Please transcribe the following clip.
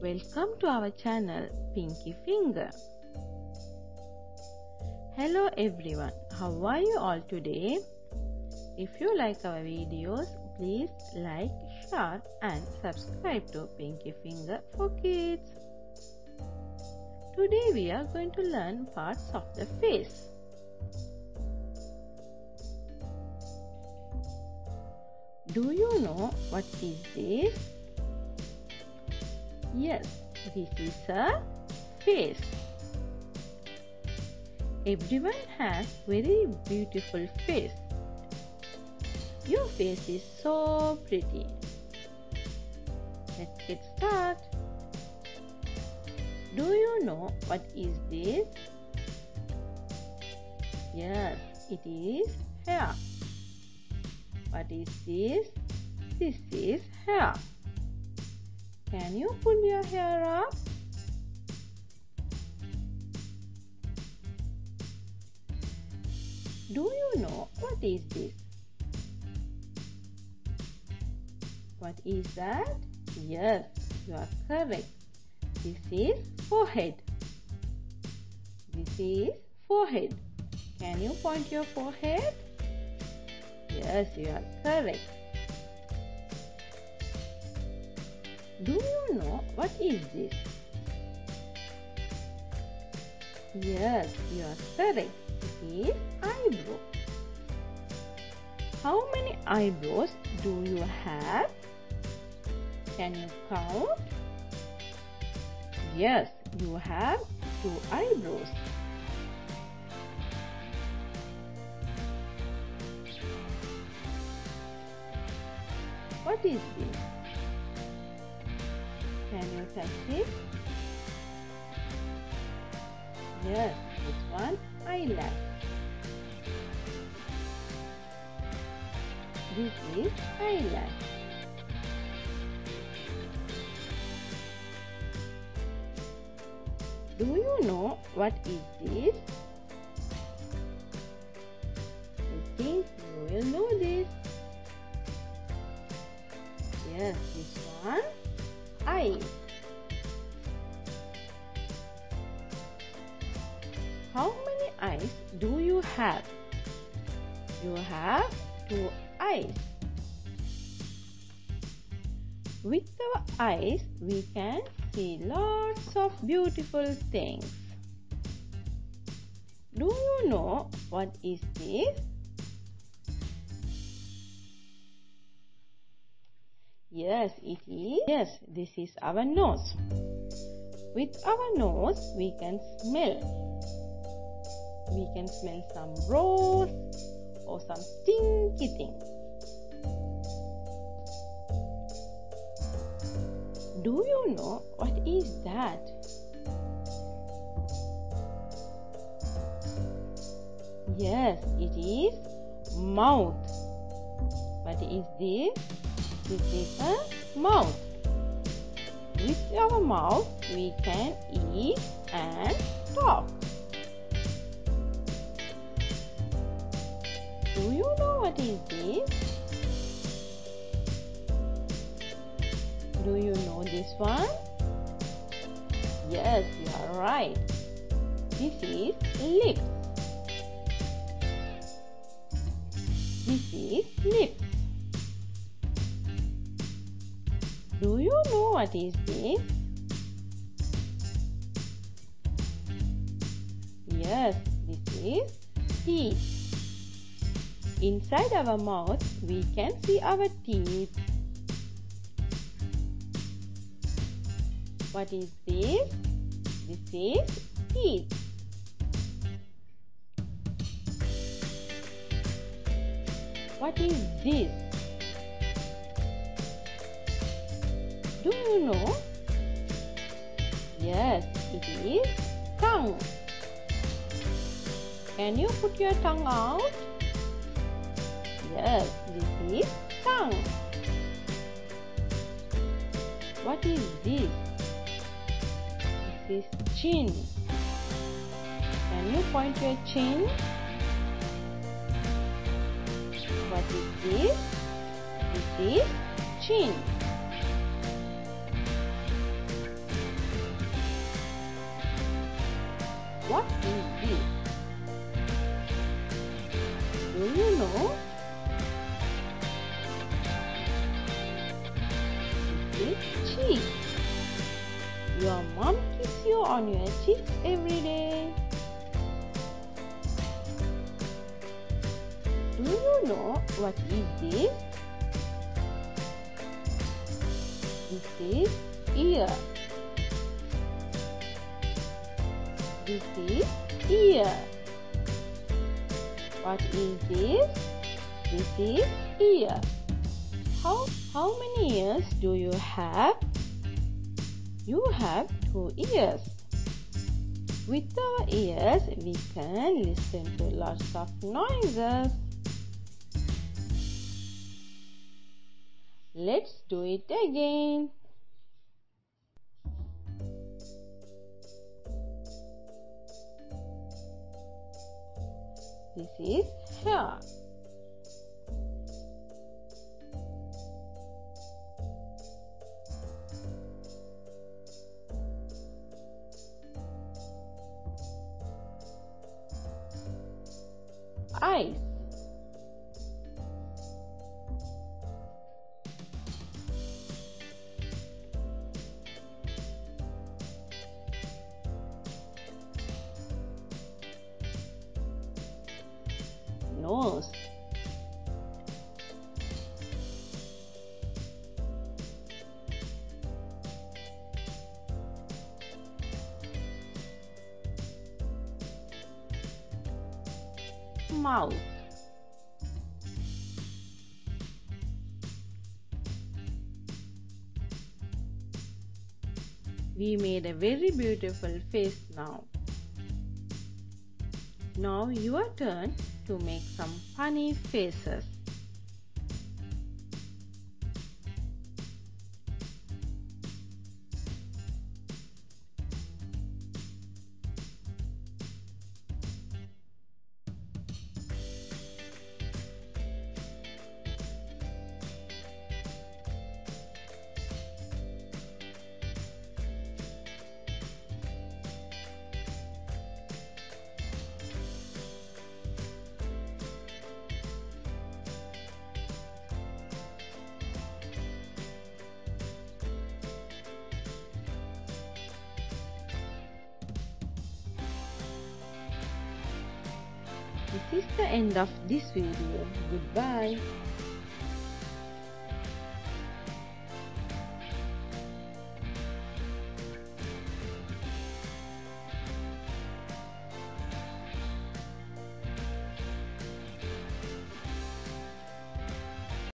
Welcome to our channel Pinky Finger. Hello everyone, how are you all today? If you like our videos, please like, share and subscribe to Pinky Finger for Kids. Today we are going to learn parts of the face. Do you know what is this? Yes, this is a face. Everyone has very beautiful face. Your face is so pretty. Let's get started. Do you know what is this? Yes, it is hair. What is this? This is hair. Can you pull your hair up? Do you know what is this? What is that? Yes, you are correct. This is forehead. This is forehead. Can you point your forehead? Yes, you are correct. Do you know what is this? Yes, you are correct. It is eyebrow. How many eyebrows do you have? Can you count? Yes, you have 2 eyebrows. What is this? Can you touch it? Yes, it's one eyelash. This is eyelash. Do you know what is this? I think you will know this. Yes, this one. Eye. How many eyes do you have? You have 2 eyes. With our eyes, we can see lots of beautiful things. Do you know what is this? Yes, it is. Yes, this is our nose. With our nose, we can smell. We can smell some rose or some stinky things. Do you know what is that? Yes, it is mouth. What is this? This is a mouth. With our mouth, we can eat and talk. Do you know what is this? Do you know this one? Yes, you are right. This is lips. This is lips. Do you know what is this? Yes, this is teeth. Inside our mouth, we can see our teeth. What is this? This is teeth. What is this? Do you know? Yes, it is tongue. Can you put your tongue out? Yes, this is tongue. What is this? This is chin. Can you point your chin? What is this? This is chin. what is this? Do you know? It is cheeks. Your mom kisses you on your cheeks every day. Do you know what is this? This is ear. This is ear. What is this? This is ear. How many ears do you have? You have 2 ears. With our ears, we can listen to lots of noises. Let's do it again. This is hair. Eyes. Nose. Mouth. We made a very beautiful face now. Now your turn to make some funny faces. This is the end of this video. Goodbye.